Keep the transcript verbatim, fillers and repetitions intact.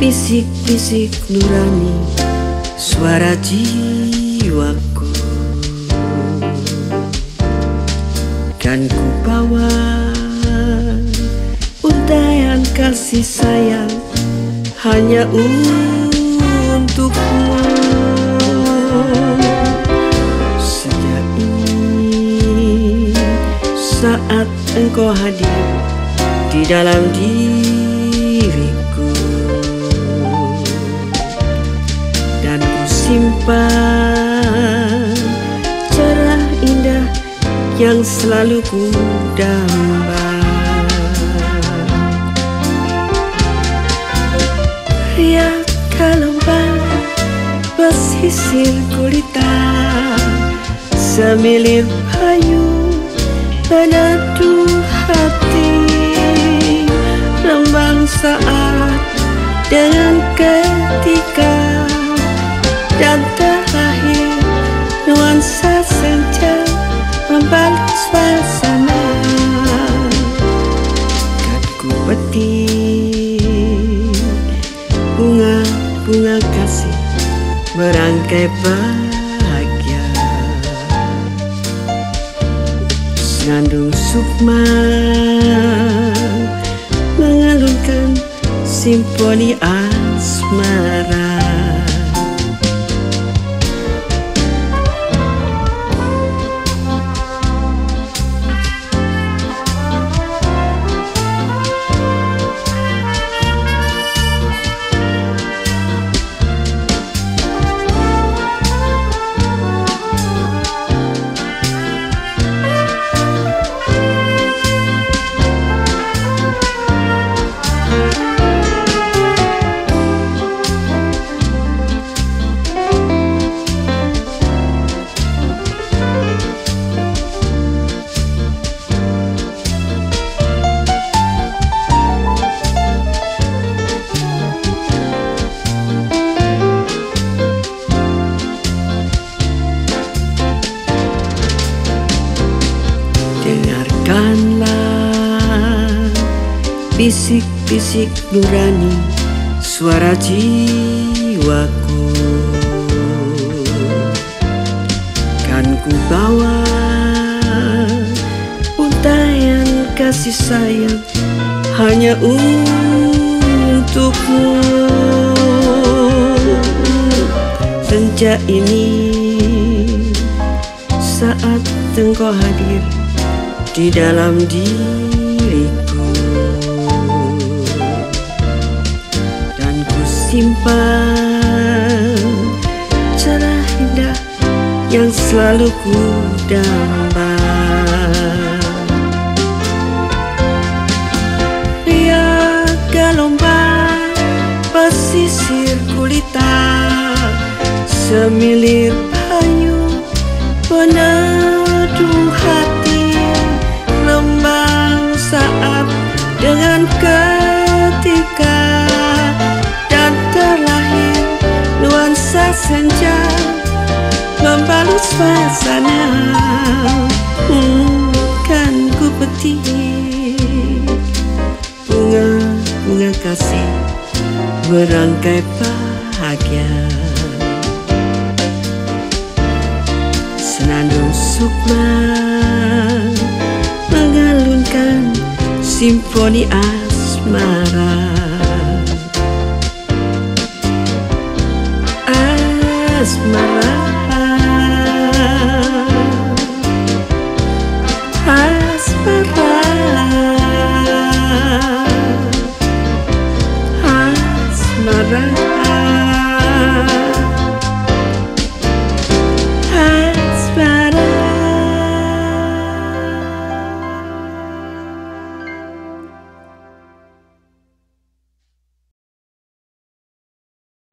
Bisik-bisik nurani suara jiwaku, kan ku bawa untayan kasih sayang hanya untukmu. Sejak ini saat engkau hadir di dalam diriku, dan ku simpan cerah indah yang selalu ku damba. Riak gelombang pesisir gulita, semilir payung peneduh hati, lembang saat dengan ketika, dan terakhir nuansa senja membalut suasana. Kan ku petik bunga-bunga kasih merangkai bahagia, senandung sukma mengalunkan simfoni asmara. Dengarkanlah bisik-bisik nurani suara jiwaku, kan ku bawa untayan kasih sayang hanya untukmu. Senja ini saat engkau hadir di dalam diriku, dan ku simpan cerah indah yang selalu ku damba. Riak gelombang pesisir gulita, semilir payung peneduh hati, lembang saat dengan ketika, dan terlahir nuansa senja membalut suasana. hmm, Kan ku petik bunga-bunga kasih merangkai bahagia, senandung sukma mengalunkan simfoni asmara. Asmara, asmara.